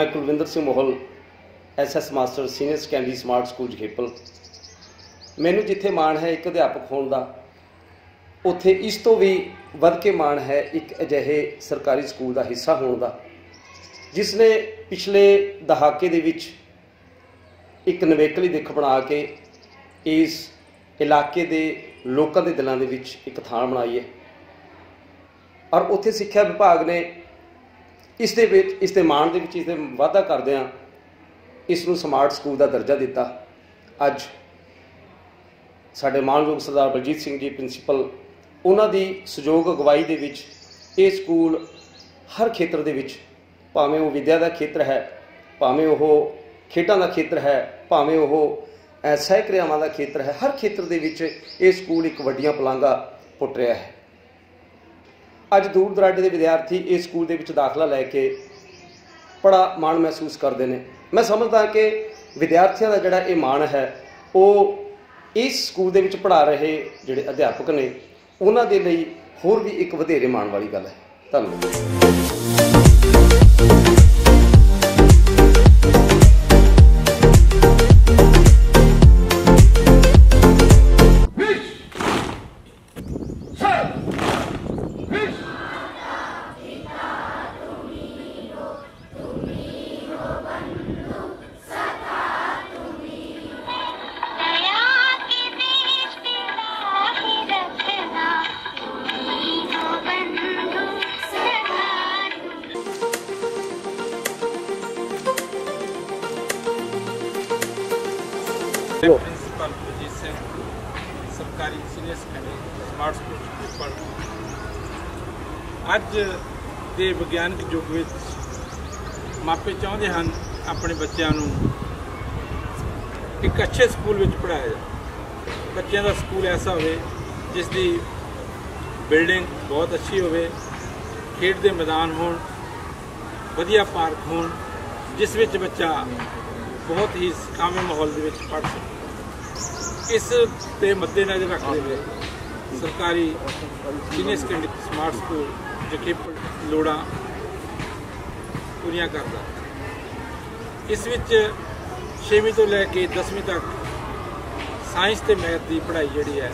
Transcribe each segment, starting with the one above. मैं Kulwinder Singh Mohal SS master senior secondary smart school Jakhepal. ਮੈਨੂੰ ਜਿੱਥੇ ਮਾਣ ਹੈ ਇੱਕ ਅਧਿਆਪਕ ਹੋਣ ਦਾ, ਉੱਥੇ ਇਸ ਤੋਂ ਵੀ ਵੱਧ ਕੇ ਮਾਣ ਹੈ ਇੱਕ ਅਜਿਹੇ ਸਰਕਾਰੀ ਸਕੂਲ ਦਾ ਹਿੱਸਾ ਹੋਣ ਦਾ, ਜਿਸ ਨੇ ਪਿਛਲੇ ਦਹਾਕੇ ਦੇ ਵਿੱਚ ਇੱਕ ਨਵੇਕਲੀ ਦਿੱਖ ਬਣਾ ਕੇ ਇਸ ਇਲਾਕੇ ਦੇ ਲੋਕਾਂ ਦੇ ਦਿਲਾਂ ਦੇ ਵਿੱਚ ਇੱਕ ਥਾਂ ਬਣਾਈ ਹੈ। ਔਰ ਉੱਥੇ ਸਿੱਖਿਆ ਵਿਭਾਗ ਨੇ ਇਸ ਦੇ ਵਿੱਚ, ਇਸ ਦੇ ਮਾਣ ਦੇ ਵਿੱਚ, ਇਸ ਦੇ ਵਾਧਾ ਕਰਦਿਆਂ इस नूं समार्ट स्कूल का दर्जा दिता। अज साडे मानयोग सरदार बलजीत सिंह जी प्रिंसीपल, उन्हां दी सहयोग अगवाई दे विच ये स्कूल हर खेत्र दे विच, भावें वो विद्या का खेत्र है, भावें वो खेडों का खेत्र है, भावें वो सह क्रियावां का खेत्र है, हर खेत्र दे विच ये स्कूल एक वड्डियां पलांघां पुट रहा है। अज दूर दराडे के विद्यार्थी इस स्कूल दे विच दाखला लैके बड़ा माण महसूस करते हैं। मैं समझदा कि विद्यार्थियों का जिहड़ा ये माण है वो इस स्कूल दे विच पढ़ा रहे जिहड़े अध्यापक ने उन्हां दे लई होर भी एक वधेरे माण वाली गल है। धन्नवाद। प्रिंसिपल बलजीत सिंह सरकारी सीनियर सैकंडरी स्मार्ट स्कूल। अज के विग्यानक युग में मापे चाहते हैं अपने बच्चों एक अच्छे स्कूल में पढ़ाया जाए। बच्चों का स्कूल ऐसा हो जिसकी बिल्डिंग बहुत अच्छी हो, खेड के मैदान हो, वधिया पार्क हो, जिस विच बच्चा बहुत ही कामे माहौल के पढ़ सके। इसते मद्देनज़र रखते हुए सरकारी senior secondary smart school Jakhepal लोड़ा पूरिया करता। इस विच 6वीं तो लैके 10वीं तक साइंस ते मैथ की पढ़ाई जिहड़ी है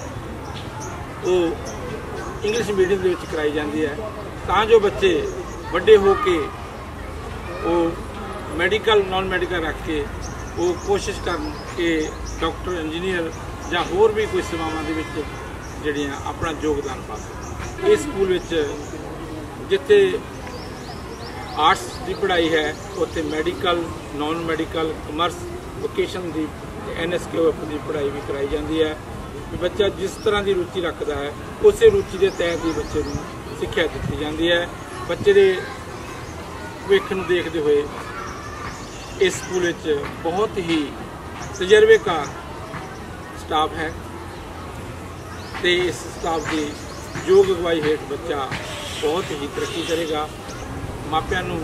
वो इंग्लिश मीडियम दे विच कराई जाती है, तां जो बच्चे वड्डे हो के वो मैडिकल नॉन मैडिकल रख के वो कोशिश कर के डॉक्टर इंजीनियर या होर भी कोई सेवावां दे विच जिहड़ियां अपना योगदान पा सकन। इस स्कूल विच जिथे आर्ट्स की पढ़ाई है उत्थे medical non medical commerce vocation की NSQ की पढ़ाई भी कराई जाती है। बच्चा जिस तरह की रुचि रखता है उस रुचि के तहत ही बच्चे को सिक्ख्या दी जाती है। बच्चे के भविष्य को देखते हुए इस स्कूल में बहुत ही तजर्बेकार स्टाफ है तो इस स्टाफ की योग अगवाई हेठ बच्चा बहुत ही तरक्की करेगा। मापियां नूं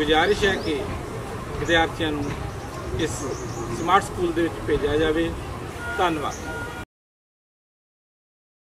गुजारिश है कि विद्यार्थियों इस स्मार्ट स्कूल भेजा जाए। धन्यवाद।